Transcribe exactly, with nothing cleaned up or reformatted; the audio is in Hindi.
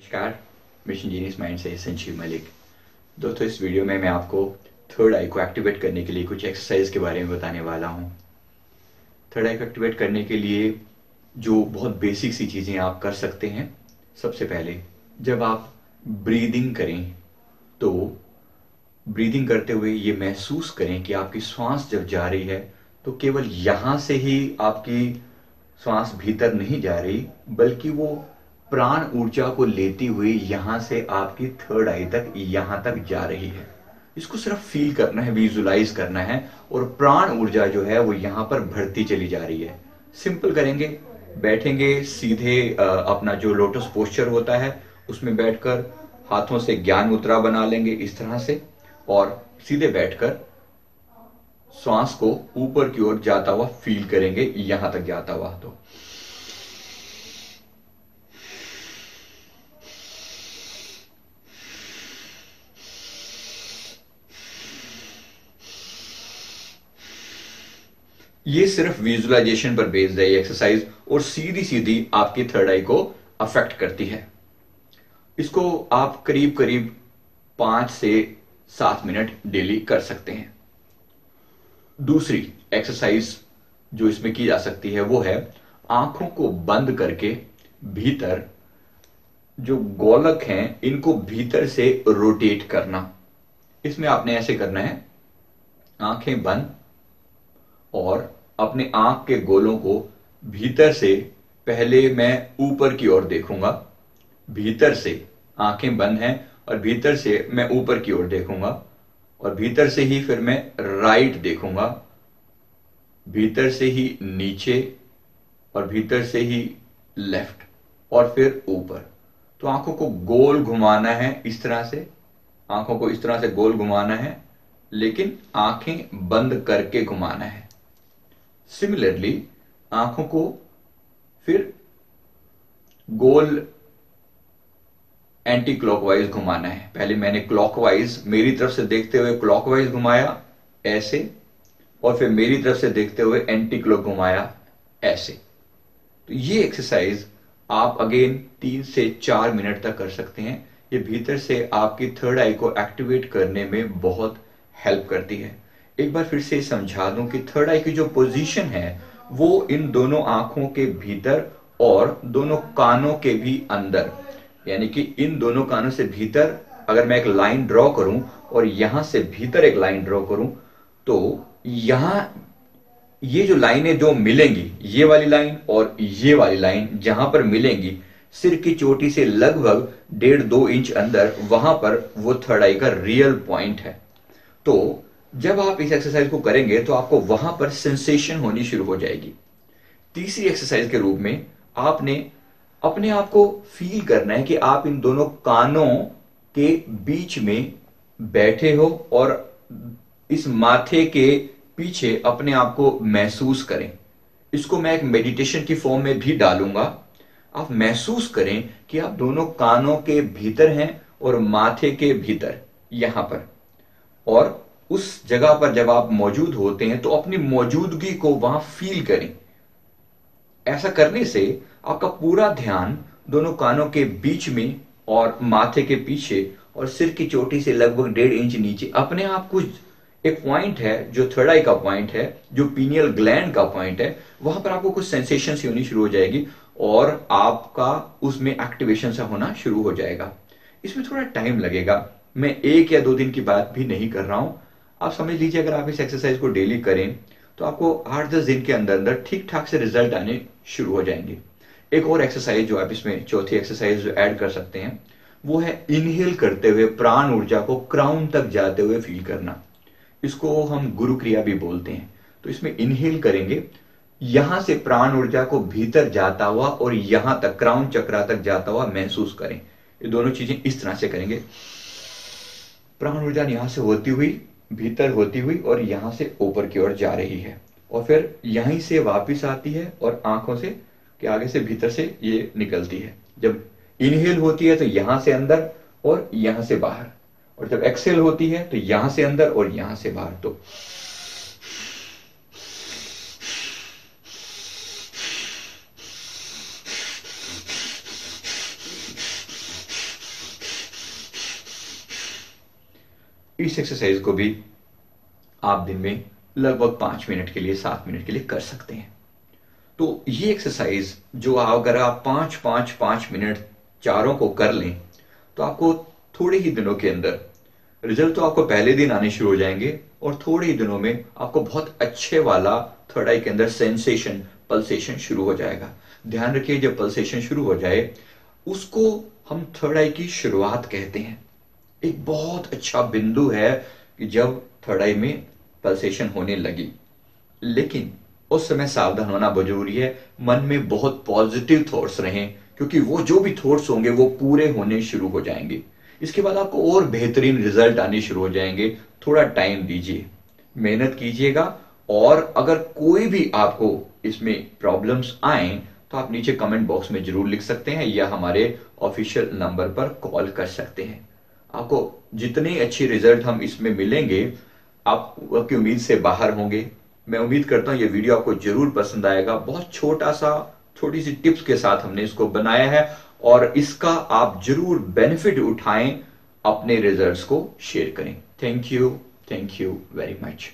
नमस्कार, मिशन जीनियस माइंड से संजीव मलिक। दोस्तों, इस वीडियो में मैं आपको थर्ड आई को एक्टिवेट करने के लिए कुछ एक्सरसाइज के बारे में बताने वाला हूँ। थर्ड आई को एक्टिवेट करने के लिए जो बहुत बेसिक सी चीज़ें आप कर सकते हैं। सबसे पहले जब आप ब्रीदिंग करें तो ब्रीदिंग करते हुए ये महसूस करें कि आपकी सांस जब जा रही है तो केवल यहाँ से ही आपकी सांस भीतर नहीं जा रही, बल्कि वो प्राण ऊर्जा को लेती हुई यहाँ से आपकी थर्ड आई तक, यहाँ तक जा रही है। इसको सिर्फ फील करना है, विजुलाइज करना है, और प्राण ऊर्जा जो है वो यहाँ पर भरती चली जा रही है। सिंपल करेंगे, बैठेंगे सीधे, अपना जो लोटस पोस्चर होता है उसमें बैठकर हाथों से ज्ञान मुद्रा बना लेंगे इस तरह से, और सीधे बैठकर श्वास को ऊपर की ओर जाता हुआ फील करेंगे, यहाँ तक जाता हुआ। तो ये सिर्फ विजुअलाइजेशन पर बेस्ड है ये एक्सरसाइज, और सीधी सीधी आपकी थर्ड आई को अफेक्ट करती है। इसको आप करीब करीब पांच से सात मिनट डेली कर सकते हैं। दूसरी एक्सरसाइज जो इसमें की जा सकती है वो है आंखों को बंद करके भीतर जो गोलक हैं इनको भीतर से रोटेट करना। इसमें आपने ऐसे करना है, आंखें बंद और अपने आंख के गोलों को भीतर से, पहले मैं ऊपर की ओर देखूंगा, भीतर से आंखें बंद हैं और भीतर से मैं ऊपर की ओर देखूंगा, और भीतर से ही फिर मैं राइट देखूंगा, भीतर से ही नीचे और भीतर से ही लेफ्ट और फिर ऊपर। तो आंखों को गोल घुमाना है इस तरह से, आंखों को इस तरह से गोल घुमाना है, लेकिन आंखें बंद करके घुमाना है। सिमिलरली आंखों को फिर गोल एंटी क्लॉकवाइज घुमाना है। पहले मैंने क्लॉकवाइज, मेरी तरफ से देखते हुए क्लॉकवाइज घुमाया ऐसे, और फिर मेरी तरफ से देखते हुए एंटी क्लॉक घुमाया ऐसे। तो ये एक्सरसाइज आप अगेन तीन से चार मिनट तक कर सकते हैं। ये भीतर से आपकी थर्ड आई को एक्टिवेट करने में बहुत हेल्प करती है। एक बार फिर से समझा दूं कि थर्ड आई की जो पोजीशन है वो इन दोनों आंखों के भीतर और दोनों कानों के भी अंदर, यानी कि इन दोनों कानों से भीतर अगर मैं एक लाइन ड्रॉ करूं और यहां से भीतर एक लाइन ड्रॉ करूं, तो यहां ये जो लाइनें जो मिलेंगी, ये वाली लाइन और ये वाली लाइन जहां पर मिलेंगी, सिर की चोटी से लगभग डेढ़ दो इंच अंदर, वहां पर वो थर्ड आई का रियल पॉइंट है। तो जब आप इस एक्सरसाइज को करेंगे तो आपको वहां पर सेंसेशन होनी शुरू हो जाएगी। तीसरी एक्सरसाइज के रूप में आपने अपने आप को फील करना है कि आप इन दोनों कानों के बीच में बैठे हो, और इस माथे के पीछे अपने आप को महसूस करें। इसको मैं एक मेडिटेशन की फॉर्म में भी डालूंगा। आप महसूस करें कि आप दोनों कानों के भीतर हैं और माथे के भीतर यहां पर, और उस जगह पर जब आप मौजूद होते हैं तो अपनी मौजूदगी को वहां फील करें। ऐसा करने से आपका पूरा ध्यान दोनों कानों के बीच में और माथे के पीछे और सिर की चोटी से लगभग डेढ़ इंच नीचे अपने आप कुछ एक पॉइंट है जो थर्ड आई का पॉइंट है, जो पीनियल ग्लैंड का पॉइंट है, वहां पर आपको कुछ सेंसेशंस होनी शुरू हो जाएगी और आपका उसमें एक्टिवेशन सा होना शुरू हो जाएगा। इसमें थोड़ा टाइम लगेगा, मैं एक या दो दिन की बात भी नहीं कर रहा हूं। आप समझ लीजिए अगर आप इस एक्सरसाइज को डेली करें तो आपको आठ दस दिन के अंदर अंदर ठीक ठाक से रिजल्ट आने शुरू हो जाएंगे। एक और एक्सरसाइज जो आप इसमें, चौथी एक्सरसाइज जो ऐड कर सकते हैं, वो है इनहेल करते हुए प्राण ऊर्जा को क्राउन तक जाते हुए फील करना। इसको हम गुरु क्रिया भी बोलते हैं। तो इसमें इनहेल करेंगे, यहां से प्राण ऊर्जा को भीतर जाता हुआ और यहां तक क्राउन चक्रा तक जाता हुआ महसूस करें। ये दोनों चीजें इस तरह से करेंगे, प्राण ऊर्जा यहां से होती हुई भीतर होती हुई और यहां से ऊपर की ओर जा रही है, और फिर यहीं से वापस आती है और आंखों से के आगे से भीतर से ये निकलती है। जब इनहेल होती है तो यहां से अंदर और यहां से बाहर, और जब एक्सहेल होती है तो यहां से अंदर और यहां से बाहर। तो इस एक्सरसाइज को भी आप दिन में लगभग पांच मिनट के लिए सात मिनट के लिए कर सकते हैं। तो ये एक्सरसाइज जो अगर आप पांच पांच पांच मिनट चारों को कर लें तो आपको थोड़े ही दिनों के अंदर रिजल्ट तो आपको पहले दिन आने शुरू हो जाएंगे और थोड़े ही दिनों में आपको बहुत अच्छे वाला थर्ड आई के अंदर सेंसेशन पल्सेशन शुरू हो जाएगा। ध्यान रखिए, जब पल्सेशन शुरू हो जाए उसको हम थर्ड आई की शुरुआत कहते हैं। एक बहुत अच्छा बिंदु है कि जब थर्ड आई में पल्सेशन होने लगी, लेकिन उस समय सावधान होना बहुत जरूरी है। मन में बहुत पॉजिटिव थॉट्स रहें क्योंकि वो जो भी थॉट्स होंगे वो पूरे होने शुरू हो जाएंगे। इसके बाद आपको और बेहतरीन रिजल्ट आने शुरू हो जाएंगे। थोड़ा टाइम दीजिए, मेहनत कीजिएगा और अगर कोई भी आपको इसमें प्रॉब्लम्स आए तो आप नीचे कमेंट बॉक्स में जरूर लिख सकते हैं या हमारे ऑफिशियल नंबर पर कॉल कर सकते हैं। आपको जितने अच्छे रिजल्ट हम इसमें मिलेंगे आप आपकी उम्मीद से बाहर होंगे। मैं उम्मीद करता हूं ये वीडियो आपको जरूर पसंद आएगा। बहुत छोटा सा छोटी सी टिप्स के साथ हमने इसको बनाया है और इसका आप जरूर बेनिफिट उठाएं, अपने रिजल्ट्स को शेयर करें। Thank you, thank you very much.